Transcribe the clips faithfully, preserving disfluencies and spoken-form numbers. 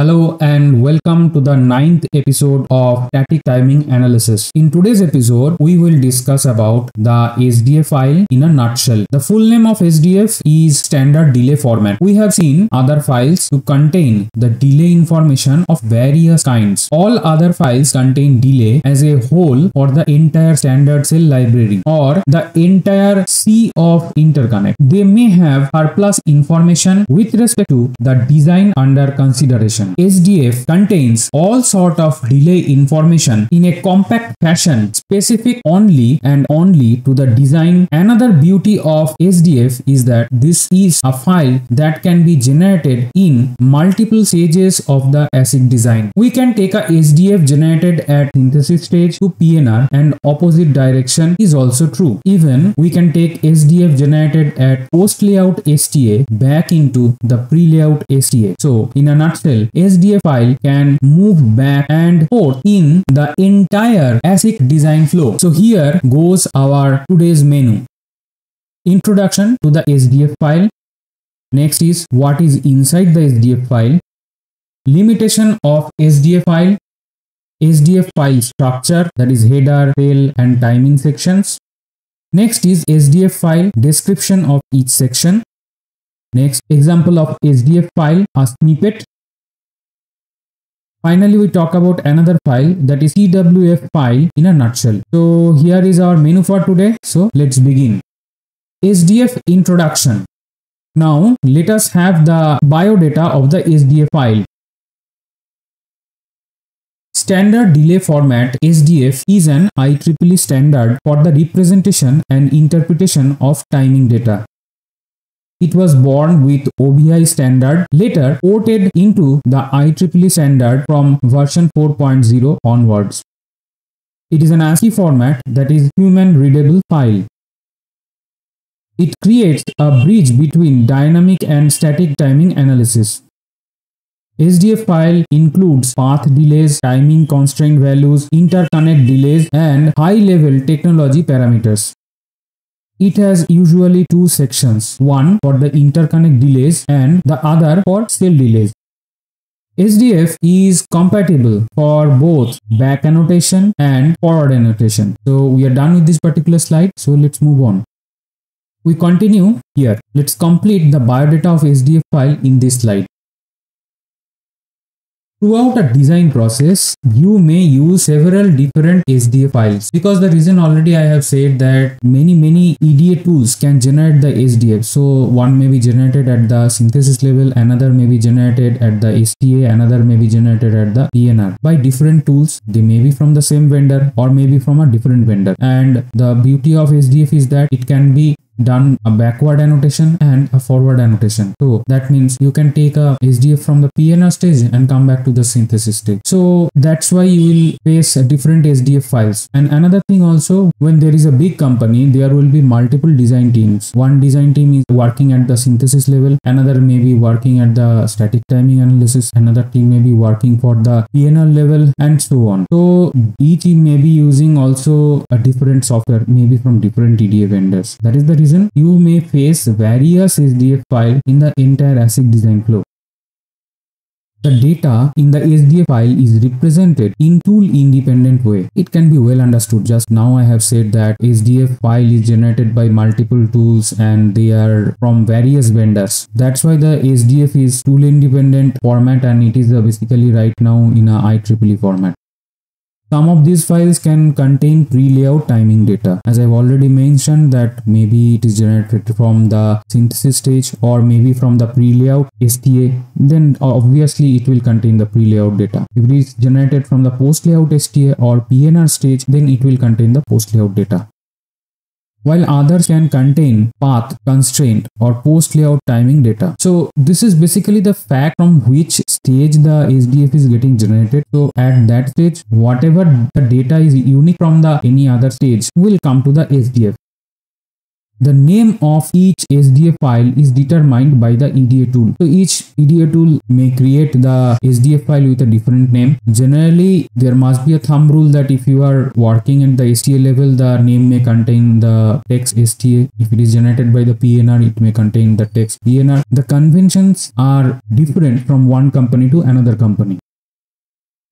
Hello and welcome to the ninth episode of Static Timing Analysis. In today's episode, we will discuss about the S D F file in a nutshell. The full name of S D F is Standard Delay Format. We have seen other files to contain the delay information of various kinds. All other files contain delay as a whole for the entire standard cell library or the entire sea of interconnect. They may have surplus information with respect to the design under consideration. S D F contains all sort of delay information in a compact fashion, specific only and only to the design. Another beauty of S D F is that this is a file that can be generated in multiple stages of the ASIC design. We can take a S D F generated at synthesis stage to P N R, and opposite direction is also true. Even we can take S D F generated at post layout S T A back into the pre layout S T A. So in a nutshell, S D F file can move back and forth in the entire ASIC design flow. So here goes our today's menu. Introduction to the S D F file. Next is what is inside the S D F file. Limitation of S D F file. S D F file structure, that is header, tail and timing sections. Next is S D F file description of each section. Next, example of S D F file, a snippet. Finally, we talk about another file, that is T W F file in a nutshell. So here is our menu for today. So let's begin. S D F introduction. Now let us have the biodata of the S D F file. Standard Delay Format S D F is an I triple E standard for the representation and interpretation of timing data. It was born with O B I standard, later ported into the I triple E standard from version four point zero onwards. It is an ASCII format, that is human readable file. It creates a bridge between dynamic and static timing analysis. S D F file includes path delays, timing constraint values, interconnect delays, and high-level technology parameters. It has usually two sections, one for the interconnect delays and the other for cell delays. S D F is compatible for both back annotation and forward annotation. So we are done with this particular slide. So let's move on. We continue here. Let's complete the biodata of S D F file in this slide. Throughout a design process, you may use several different S D F files, because the reason already I have said that many many E D A tools can generate the S D F. So one may be generated at the synthesis level, another may be generated at the S T A, another may be generated at the P N R by different tools. They may be from the same vendor or maybe from a different vendor. And the beauty of S D F is that it can be done a backward annotation and a forward annotation. So that means you can take a S D F from the P N R stage and come back to the synthesis stage. So that's why you will face different S D F files. And another thing also, when there is a big company, there will be multiple design teams. One design team is working at the synthesis level, another may be working at the static timing analysis, another team may be working for the P N R level, and so on. So each team may be using also a different software, maybe from different E D A vendors. That is the reason you may face various S D F file in the entire ASIC design flow. The data in the S D F file is represented in tool independent way. It can be well understood. Just now I have said that S D F file is generated by multiple tools and they are from various vendors. That's why the S D F is tool independent format, and it is basically right now in a I triple E format. Some of these files can contain pre-layout timing data. As I've already mentioned, that maybe it is generated from the synthesis stage or maybe from the pre-layout S T A. Then obviously it will contain the pre-layout data. If it is generated from the post-layout S T A or P N R stage, then it will contain the post-layout data. While others can contain path, constraint or post-layout timing data. So this is basically the fact from which stage the S D F is getting generated. So at that stage, whatever the data is unique from the any other stage will come to the S D F. The name of each S D A file is determined by the E D A tool. So each E D A tool may create the S D F file with a different name. Generally, there must be a thumb rule that if you are working at the S T A level, the name may contain the text S T A. If it is generated by the P N R, it may contain the text P N R. The conventions are different from one company to another company.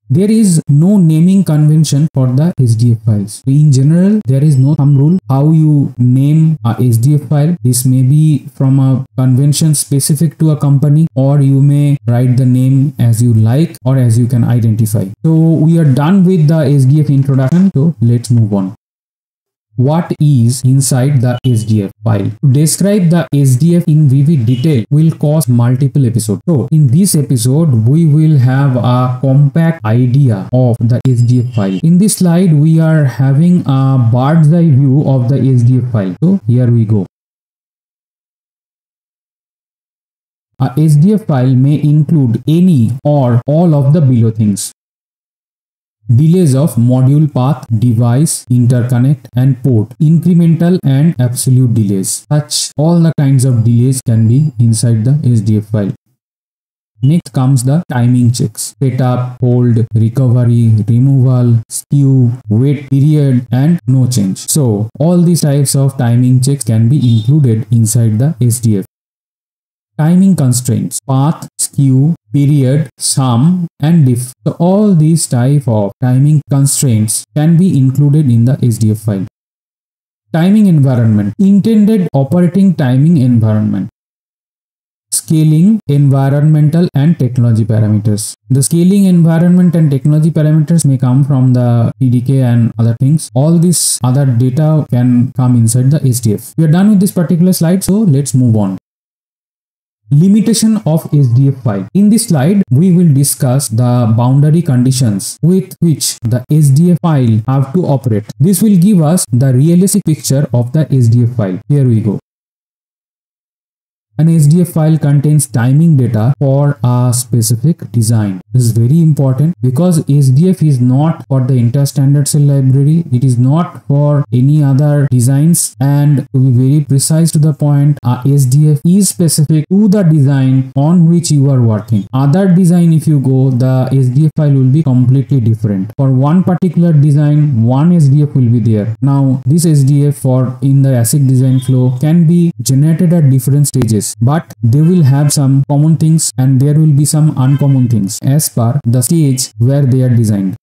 There is no naming convention for the S D F files. In general, there is no thumb rule how you name a S D F file. This may be from a convention specific to a company, or you may write the name as you like or as you can identify. So we are done with the S D F introduction. So let's move on. What is inside the S D F file? To describe the S D F in vivid detail will cause multiple episodes. So in this episode, we will have a compact idea of the S D F file. In this slide, we are having a bird's eye view of the S D F file. So here we go. A S D F file may include any or all of the below things. Delays of module path, device, interconnect and port, incremental and absolute delays. Such all the kinds of delays can be inside the S D F file. Next comes the timing checks: setup, hold, recovery, removal, skew, wait period and no change. So all these types of timing checks can be included inside the S D F. Timing constraints: path, skew, period, sum and diff. So all these type of timing constraints can be included in the S D F file. Timing environment: intended operating timing environment. Scaling, environmental and technology parameters. The scaling, environment and technology parameters may come from the P D K and other things. All this other data can come inside the S D F. We are done with this particular slide, so let's move on. Limitation of S D F file. In this slide, we will discuss the boundary conditions with which the S D F file have to operate. This will give us the realistic picture of the S D F file. Here we go. An S D F file contains timing data for a specific design. This is very important because S D F is not for the entire standard cell library. It is not for any other designs, and to be very precise to the point, a S D F is specific to the design on which you are working. Other design, if you go, the S D F file will be completely different. For one particular design, one S D F will be there. Now this S D F for in the ASIC design flow can be generated at different stages, but they will have some common things and there will be some uncommon things as per the stage where they are designed.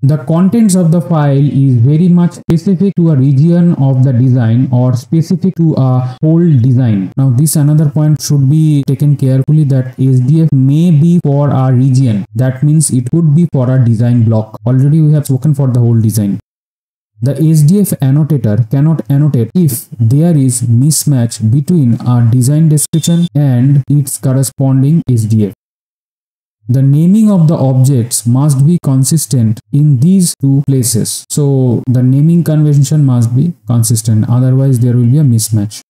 The contents of the file is very much specific to a region of the design or specific to a whole design. Now this another point should be taken carefully, that S D F may be for a region. That means it could be for a design block. Already we have spoken for the whole design. The S D F annotator cannot annotate if there is mismatch between a design description and its corresponding S D F. The naming of the objects must be consistent in these two places. So the naming convention must be consistent, otherwise there will be a mismatch.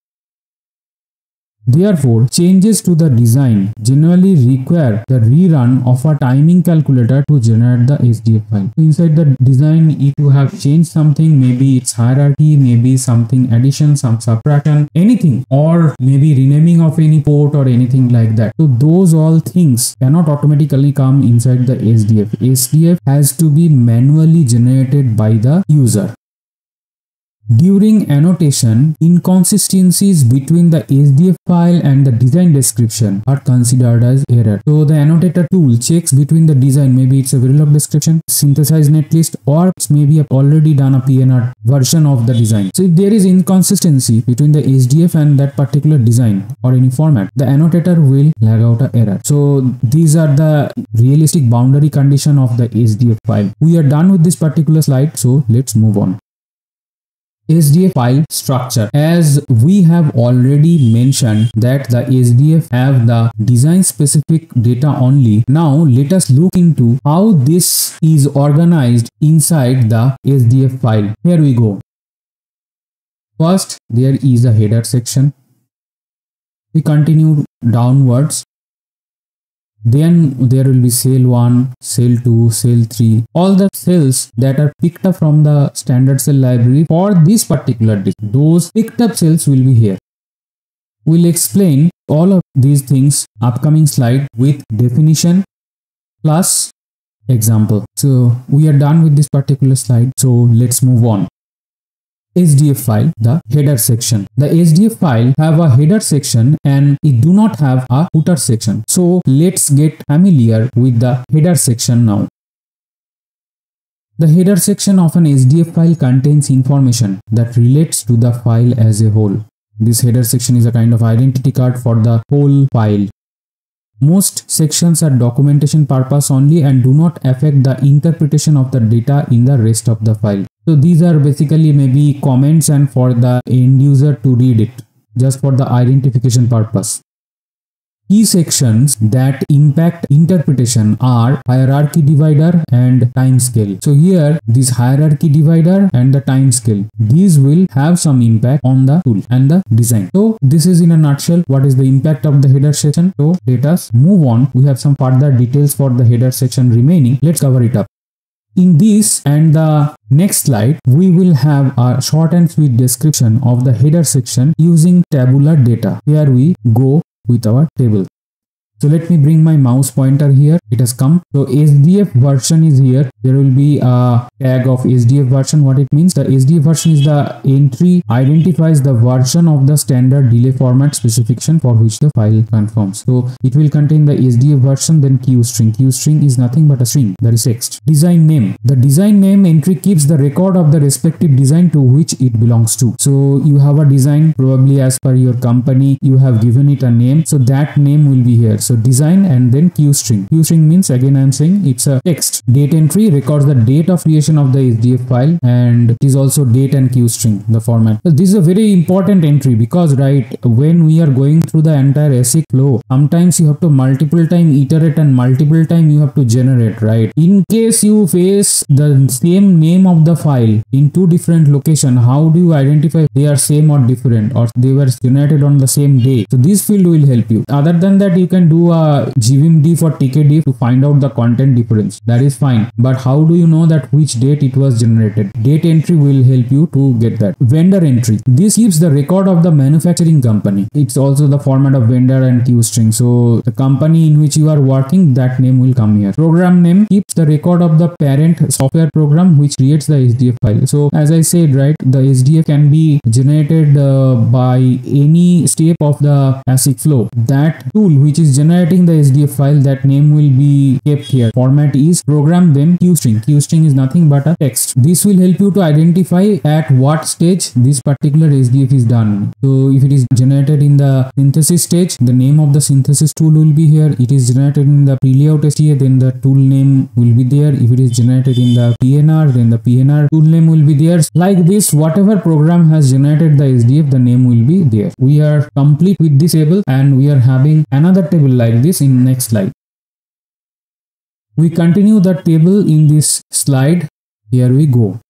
Therefore, changes to the design generally require the rerun of a timing calculator to generate the S D F file. Inside the design, if you have changed something, maybe it's hierarchy, maybe something addition, some subtraction, anything, or maybe renaming of any port or anything like that. So those all things cannot automatically come inside the S D F. S D F has to be manually generated by the user. During annotation, inconsistencies between the S D F file and the design description are considered as error. So the annotator tool checks between the design, maybe it's a Verilog description, synthesized netlist, or it's maybe already done a P N R version of the design. So if there is inconsistency between the S D F and that particular design or any format, the annotator will flag out an error. So these are the realistic boundary condition of the S D F file. We are done with this particular slide, so let's move on. S D F file structure. As we have already mentioned that the S D F have the design specific data only. Now let us look into how this is organized inside the S D F file. Here we go. First, there is a header section. We continue downwards. Then there will be cell one, cell two, cell three, all the cells that are picked up from the standard cell library for this particular disk. Those picked up cells will be here. We'll explain all of these things upcoming slide with definition plus example. So we are done with this particular slide. So let's move on. S D F file, the header section. The S D F file have a header section and it do not have a footer section. So let's get familiar with the header section now. The header section of an S D F file contains information that relates to the file as a whole. This header section is a kind of identity card for the whole file. Most sections are documentation purpose only and do not affect the interpretation of the data in the rest of the file. So these are basically maybe comments and for the end user to read it, just for the identification purpose. Key sections that impact interpretation are hierarchy divider and time scale. So here this hierarchy divider and the time scale, these will have some impact on the tool and the design. So this is in a nutshell what is the impact of the header section. So let us move on. We have some further details for the header section remaining. Let's cover it up. In this and the next slide, we will have a short and sweet description of the header section using tabular data. Here we go with our table. So let me bring my mouse pointer here. It has come. So S D F version is here. There will be a tag of S D F version. What it means? The S D F version is the entry identifies the version of the standard delay format specification for which the file conforms. So it will contain the S D F version, then Q string. Q string is nothing but a string that is text. Design name. The design name entry keeps the record of the respective design to which it belongs to. So you have a design, probably as per your company, you have given it a name. So that name will be here. So design and then Q string. Q string means, again I am saying, it's a text. Date entry records the date of creation of the S D F file, and it is also date and Q string, the format. So this is a very important entry because right when we are going through the entire ASIC flow, sometimes you have to multiple time iterate and multiple time you have to generate, right? In case you face the same name of the file in two different locations, how do you identify they are same or different or they were generated on the same day? So this field will help you. Other than that, you can do do a G V M D for T K D to find out the content difference. That is fine. But how do you know that which date it was generated? Date entry will help you to get that. Vendor entry. This keeps the record of the manufacturing company. It's also the format of vendor and Q string. So the company in which you are working, that name will come here. Program name keeps the record of the parent software program which creates the S D F file. So as I said, right, the S D F can be generated uh, by any step of the ASIC flow. That tool which is generated Generating the S D F file, that name will be kept here. Format is program, then Q string. Q string is nothing but a text. This will help you to identify at what stage this particular S D F is done. So if it is generated in the synthesis stage, the name of the synthesis tool will be here. It is generated in the pre-layout S T A, then the tool name will be there. If it is generated in the P N R, then the P N R tool name will be there. Like this, whatever program has generated the S D F, the name will be there. We are complete with this table and we are having another table like this in next slide. We continue the table in this slide. Here we go.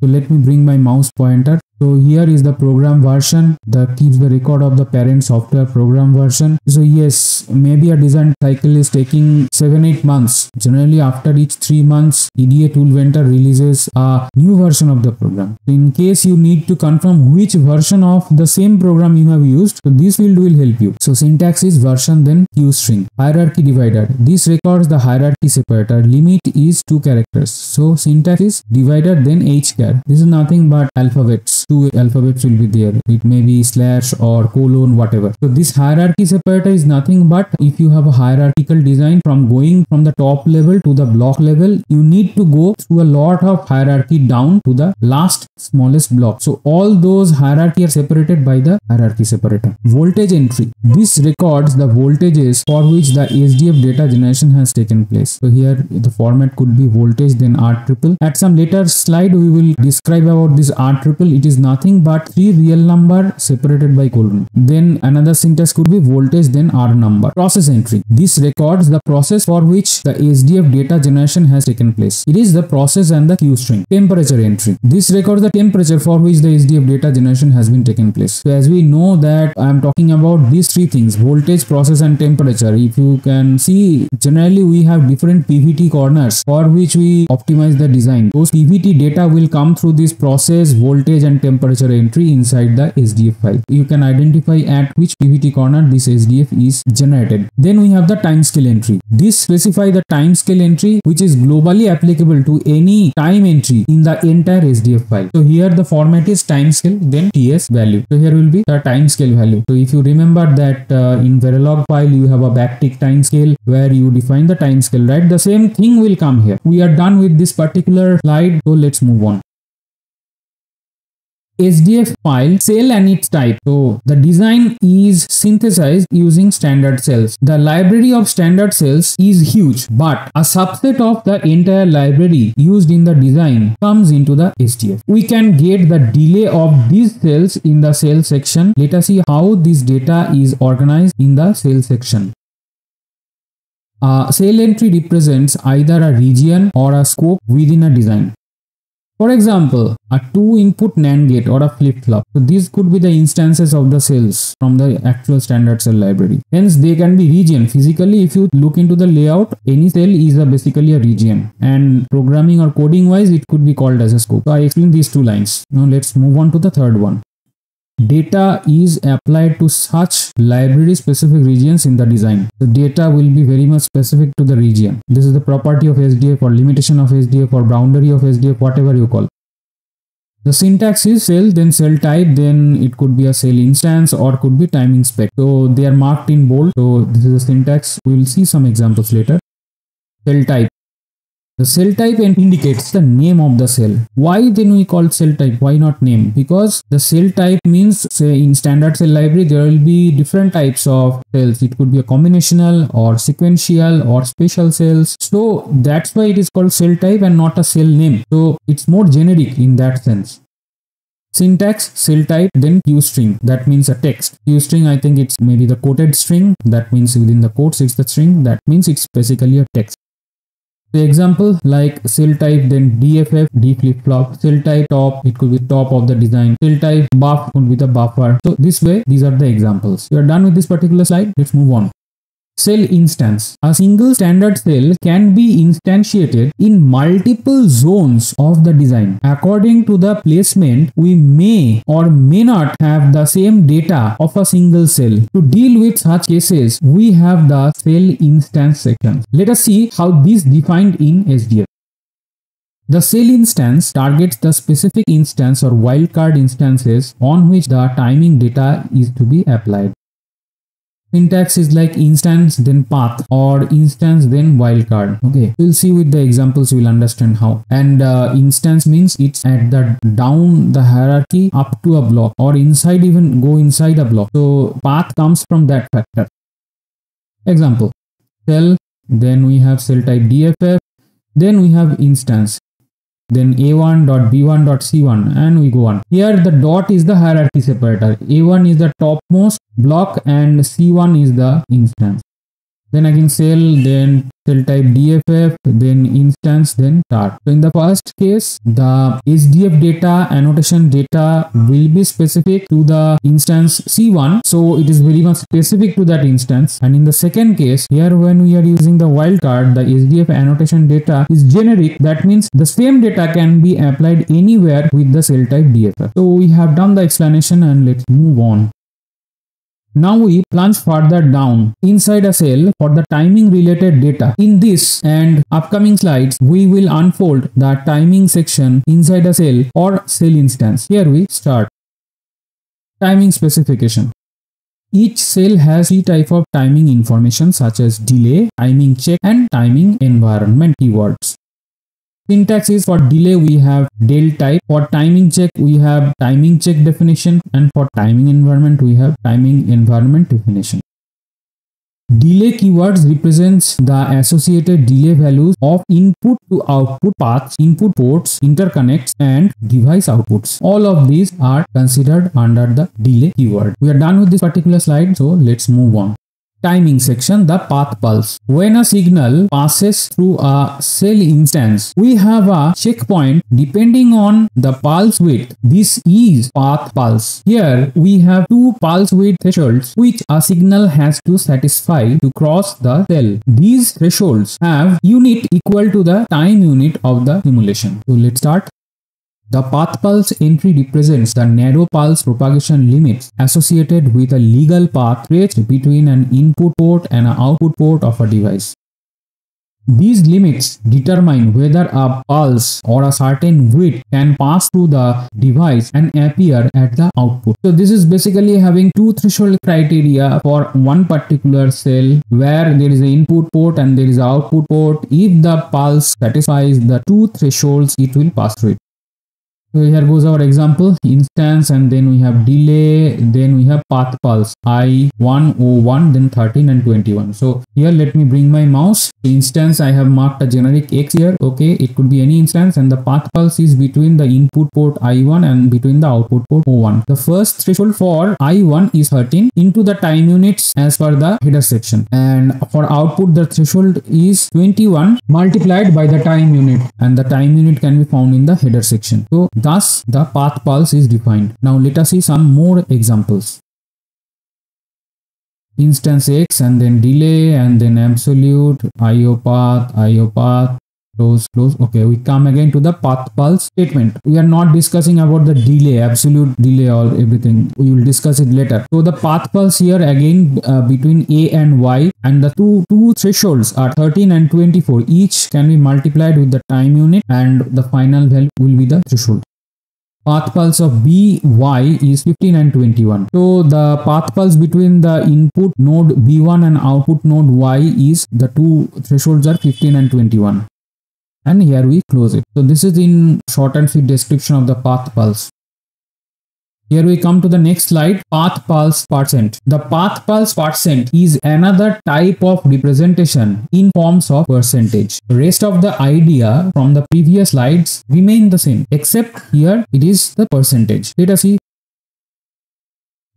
So let me bring my mouse pointer. So here is the program version that keeps the record of the parent software program version. So yes, maybe a design cycle is taking seven to eight months. Generally after each three months, E D A tool vendor releases a new version of the program. In case you need to confirm which version of the same program you have used, so this field will help you. So syntax is version then Q string. Hierarchy divider. This records the hierarchy separator. Limit is two characters. So syntax is divider then hchar. This is nothing but alphabets. Two alphabets will be there. It may be slash or colon, whatever. So this hierarchy separator is nothing but if you have a hierarchical design from going from the top level to the block level, you need to go through a lot of hierarchy down to the last smallest block. So all those hierarchy are separated by the hierarchy separator. Voltage entry. This records the voltages for which the S D F data generation has taken place. So here the format could be voltage then R triple. At some later slide we will describe about this R triple. It is is nothing but three real number separated by colon. Then another syntax could be voltage, then R number. Process entry. This records the process for which the S D F data generation has taken place. It is the process and the queue string. Temperature entry. This records the temperature for which the S D F data generation has been taken place. So as we know that I am talking about these three things: voltage, process and temperature. If you can see, generally we have different P V T corners for which we optimize the design. Those P V T data will come through this process, voltage and temperature entry inside the S D F file. You can identify at which P V T corner this S D F is generated. Then we have the timescale entry. This specify the timescale entry which is globally applicable to any time entry in the entire S D F file. So here the format is timescale, then T S value. So here will be the timescale value. So if you remember that uh, in Verilog file you have a backtick timescale where you define the timescale, right? The same thing will come here. We are done with this particular slide, so let's move on. S D F file cell and its type. So the design is synthesized using standard cells. The library of standard cells is huge, but a subset of the entire library used in the design comes into the S D F. We can get the delay of these cells in the cell section. Let us see how this data is organized in the cell section. A cell entry represents either a region or a scope within a design. For example, a two-input NAND gate or a flip-flop. So these could be the instances of the cells from the actual standard cell library. Hence, they can be region. Physically, if you look into the layout, any cell is a basically a region. And programming or coding-wise, it could be called as a scope. So I explained these two lines. Now let's move on to the third one. Data is applied to such library specific regions in the design. The data will be very much specific to the region. This is the property of S D F or limitation of S D F or boundary of S D F, whatever you call. The syntax is cell, then cell type, then it could be a cell instance or could be timing spec. So they are marked in bold. So this is the syntax. We will see some examples later. Cell type. The cell type indicates the name of the cell. Why then we call cell type? Why not name? Because the cell type means, say in standard cell library, there will be different types of cells. It could be a combinational or sequential or spatial cells. So that's why it is called cell type and not a cell name. So it's more generic in that sense. Syntax, cell type, then queue string. That means a text. Queue string, I think it's maybe the quoted string. That means within the quotes, it's the string. That means it's basically a text. The example like cell type, then D F F, D flip flop, cell type top, it could be top of the design, cell type buff could be the buffer. So this way, these are the examples. We are done with this particular slide. Let's move on. Cell instance. A single standard cell can be instantiated in multiple zones of the design. According to the placement, we may or may not have the same data of a single cell. To deal with such cases, we have the cell instance section. Let us see how this is defined in S D F. The cell instance targets the specific instance or wildcard instances on which the timing data is to be applied. Syntax is like instance then path or instance then wildcard. Okay, we'll see with the examples, we'll understand how. And uh, instance means it's at the down the hierarchy up to a block or inside, even go inside a block. So path comes from that factor. Example cell, then we have cell type D F F, then we have instance. Then A one dot B one dot C one and we go on. Here the dot is the hierarchy separator. A one is the topmost block and C one is the instance. Then again cell, then cell type D F F, then instance, then tar. So in the first case, the S D F data, annotation data will be specific to the instance C one. So it is very much specific to that instance. And in the second case, here when we are using the wildcard, the S D F annotation data is generic. That means the same data can be applied anywhere with the cell type D F F. So we have done the explanation and let's move on. Now we plunge further down inside a cell for the timing related data. In this and upcoming slides, we will unfold the timing section inside a cell or cell instance. Here we start. Timing specification. Each cell has three types of timing information such as delay, timing check and timing environment keywords. Syntax is for delay we have del type, for timing check we have timing check definition, and for timing environment we have timing environment definition. Delay keywords represents the associated delay values of input to output paths, input ports, interconnects, and device outputs. All of these are considered under the delay keyword. We are done with this particular slide, so let's move on. Timing section, the path pulse. When a signal passes through a cell instance, we have a checkpoint depending on the pulse width. This is path pulse. Here we have two pulse width thresholds which a signal has to satisfy to cross the cell. These thresholds have unit equal to the time unit of the simulation. So let's start. The path pulse entry represents the narrow pulse propagation limits associated with a legal path traced between an input port and an output port of a device. These limits determine whether a pulse or a certain width can pass through the device and appear at the output. So this is basically having two threshold criteria for one particular cell where there is an input port and there is an output port. If the pulse satisfies the two thresholds, it will pass through it. So here goes our example instance, and then we have delay, then we have path pulse I one oh one, then thirteen and twenty-one. So here let me bring my mouse. Instance I have marked a generic X here. Okay, it could be any instance, and the path pulse is between the input port I one and between the output port O one. The first threshold for I one is thirteen into the time units as per the header section, and for output the threshold is twenty-one multiplied by the time unit, and the time unit can be found in the header section. So thus the path pulse is defined. Now let us see some more examples. Instance X, and then delay, and then absolute, IOPATH, IOPATH, close, close. Okay, we come again to the path pulse statement. We are not discussing about the delay, absolute delay or everything. We will discuss it later. So the path pulse here again uh, between A and Y, and the two, two thresholds are thirteen and twenty-four. Each can be multiplied with the time unit, and the final value will be the threshold. Path pulse of B Y is fifteen and twenty-one. So the path pulse between the input node B one and output node Y is, the two thresholds are fifteen and twenty-one. And here we close it. So this is in short and sweet description of the path pulse. Here we come to the next slide, path pulse percent. The path pulse percent is another type of representation in forms of percentage. Rest of the idea from the previous slides remain the same, except here it is the percentage. Let us see.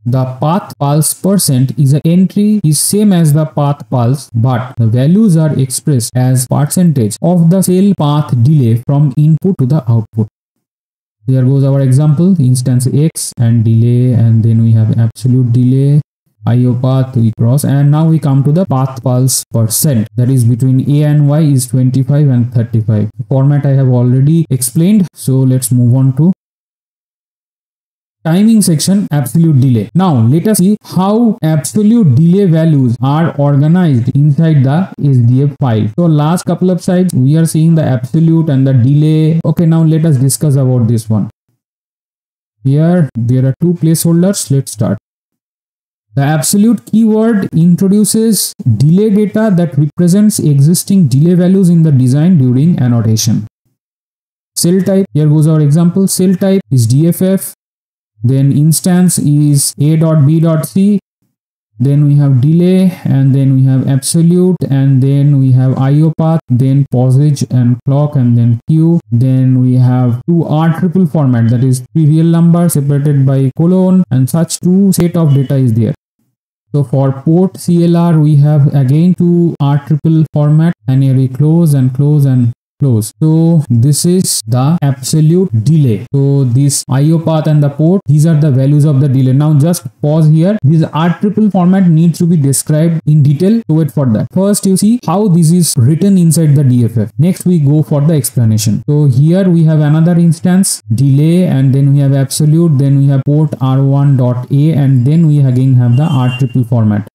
The path pulse percent is an entry is same as the path pulse, but the values are expressed as percentage of the cell path delay from input to the output. Here goes our example instance X, and delay, and then we have absolute delay, IOPATH, we cross, and now we come to the path pulse percent, that is between A and Y is twenty-five and thirty-five. Format I have already explained, so let's move on to timing section, absolute delay. Now let us see how absolute delay values are organized inside the S D F file. So last couple of slides we are seeing the absolute and the delay. Okay, now let us discuss about this one. Here there are two placeholders. Let's start. The absolute keyword introduces delay data that represents existing delay values in the design during annotation. Cell type, here goes our example. Cell type is D F F. Then instance is A dot B dot C, then we have delay, and then we have absolute, and then we have IOPATH, then pausage and clock, and then Q. Then we have two R triple format, that is three real numbers separated by colon, and such two set of data is there. So for port C L R we have again two R triple format, and here we close and close and close. So this is the absolute delay. So this IOPATH and the port, these are the values of the delay. Now just pause here. This R triple format needs to be described in detail. So wait for that. First you see how this is written inside the D F F. Next we go for the explanation. So here we have another instance delay, and then we have absolute, then we have port R one dot A, and then we again have the R triple format.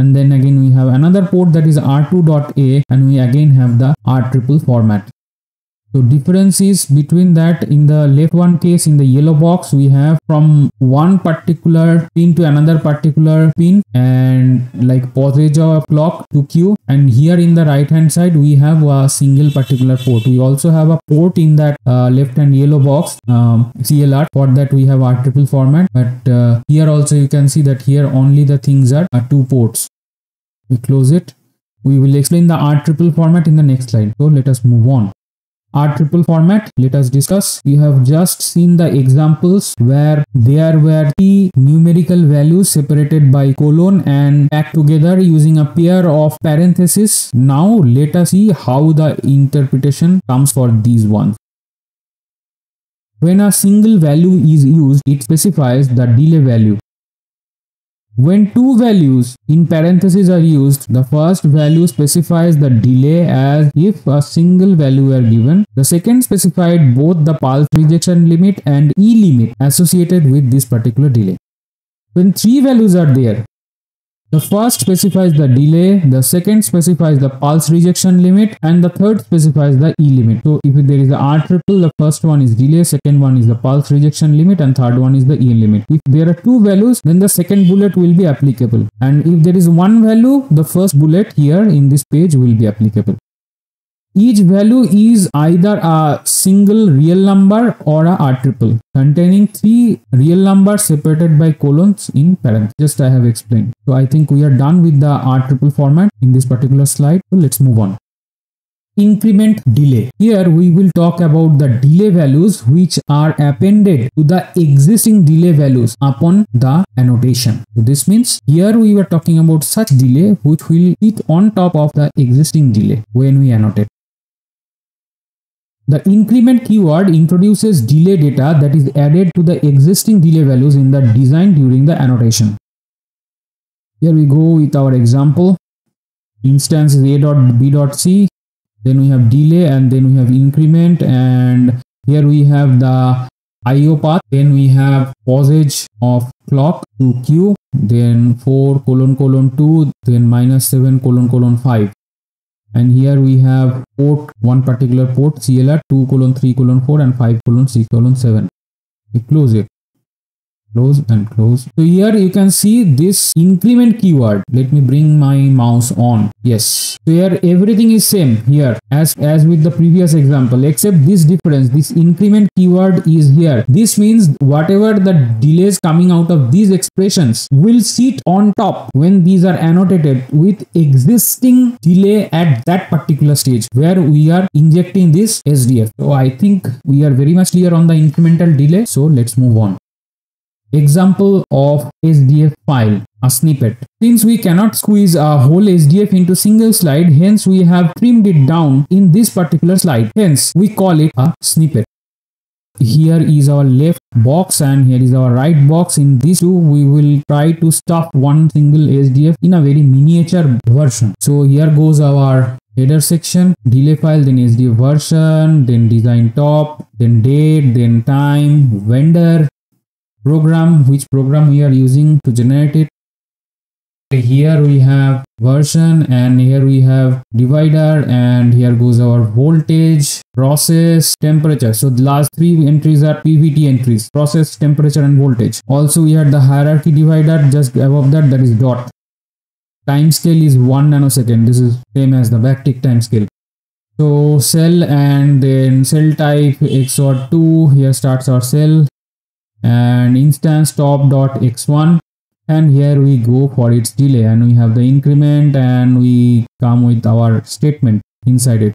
And then again we have another port, that is R two dot A, and we again have the R triple format. So difference is between that, in the left one case in the yellow box we have from one particular pin to another particular pin, and like posage or clock to Q, and here in the right hand side we have a single particular port. We also have a port in that uh, left hand yellow box um, C L R, for that we have R triple format, but uh, here also you can see that here only the things are uh, two ports. We close it. We will explain the R triple format in the next slide. So let us move on. R triple format, let us discuss. We have just seen the examples where there were three numerical values separated by colon and packed together using a pair of parentheses. Now let us see how the interpretation comes for these ones. When a single value is used, it specifies the delay value. When two values in parentheses are used, the first value specifies the delay as if a single value were given. The second specified both the pulse rejection limit and E limit associated with this particular delay. When three values are there, the first specifies the delay, the second specifies the pulse rejection limit, and the third specifies the E limit. So if there is the R triple, the first one is delay, second one is the pulse rejection limit, and third one is the E limit. If there are two values, then the second bullet will be applicable. And if there is one value, the first bullet here in this page will be applicable. Each value is either a single real number or a R triple containing three real numbers separated by colons in parentheses. Just I have explained. So I think we are done with the R triple format in this particular slide. So let's move on. Increment delay. Here we will talk about the delay values which are appended to the existing delay values upon the annotation. So this means here we were talking about such delay which will sit on top of the existing delay when we annotate. The increment keyword introduces delay data that is added to the existing delay values in the design during the annotation. Here we go with our example. Instance is a dot b dot c. Then we have delay, and then we have increment, and here we have the I O path. Then we have pausage of clock to Q. Then four colon colon two. Then minus seven colon colon five. And here we have port, one particular port, C L R, two colon three colon four and five colon six colon seven. We close it. Close and close. So here you can see this increment keyword. Let me bring my mouse on. Yes. So here everything is same here as, as with the previous example, except this difference, this increment keyword is here. This means whatever the delays coming out of these expressions will sit on top when these are annotated with existing delay at that particular stage where we are injecting this S D F. So I think we are very much clear on the incremental delay. So let's move on. Example of S D F file, a snippet. Since we cannot squeeze a whole S D F into single slide, hence we have trimmed it down in this particular slide. Hence we call it a snippet. Here is our left box and here is our right box. In these two, we will try to stuff one single S D F in a very miniature version. So here goes our header section, delay file, then S D F version, then design top, then date, then time, vendor, program, which program we are using to generate it. Here we have version, and here we have divider, and here goes our voltage, process, temperature. So the last three entries are P V T entries, process, temperature and voltage. Also we had the hierarchy divider just above that, that is dot. Time scale is one nanosecond. This is same as the backtick time scale. So cell, and then cell type X O R two. Here starts our cell. And instance top dot x one, and here we go for its delay, and we have the increment, and we come with our statement inside it.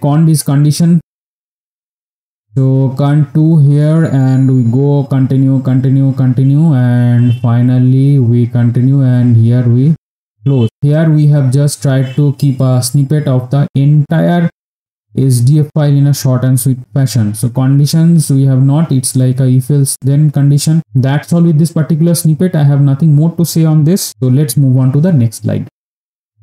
Cond is condition, so cont two here, and we go continue, continue, continue, and finally we continue, and here we close. Here we have just tried to keep a snippet of the entire S D F file in a short and sweet fashion. So conditions we have not, it's like a if else then condition. That's all with this particular snippet. I have nothing more to say on this. So let's move on to the next slide.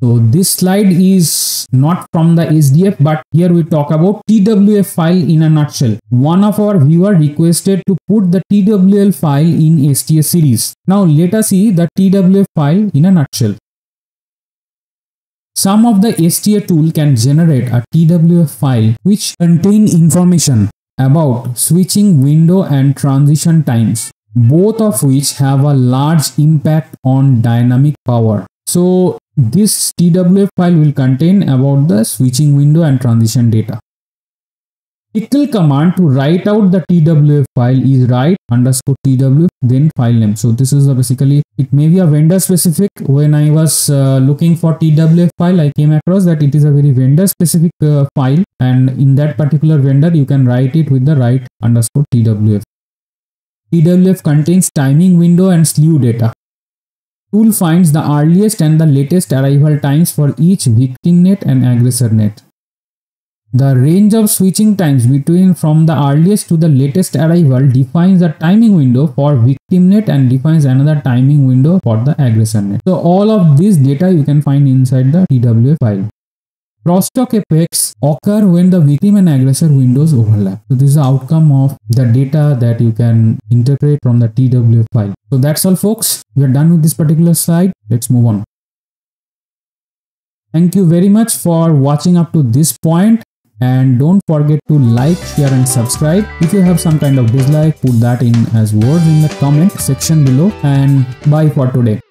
So this slide is not from the S D F, but here we talk about T W F file in a nutshell. One of our viewer requested to put the T W F file in S T A series. Now let us see the T W F file in a nutshell. Some of the S T A tool can generate a T W F file which contain information about switching window and transition times, both of which have a large impact on dynamic power. So this T W F file will contain about the switching window and transition data. pickle command to write out the T W F file is write underscore T W F then file name. So this is basically, it may be a vendor specific. When I was uh, looking for T W F file, I came across that it is a very vendor specific uh, file, and in that particular vendor you can write it with the write underscore T W F. T W F contains timing window and slew data. Tool finds the earliest and the latest arrival times for each victim net and aggressor net. The range of switching times between from the earliest to the latest arrival defines a timing window for victim net and defines another timing window for the aggressor net. So all of this data you can find inside the T W F file. Crosstalk effects occur when the victim and aggressor windows overlap. So this is the outcome of the data that you can interpret from the T W F file. So that's all, folks. We are done with this particular slide. Let's move on. Thank you very much for watching up to this point. And don't forget to like, share and subscribe. If you have some kind of dislike, put that in as words in the comment section below. And bye for today.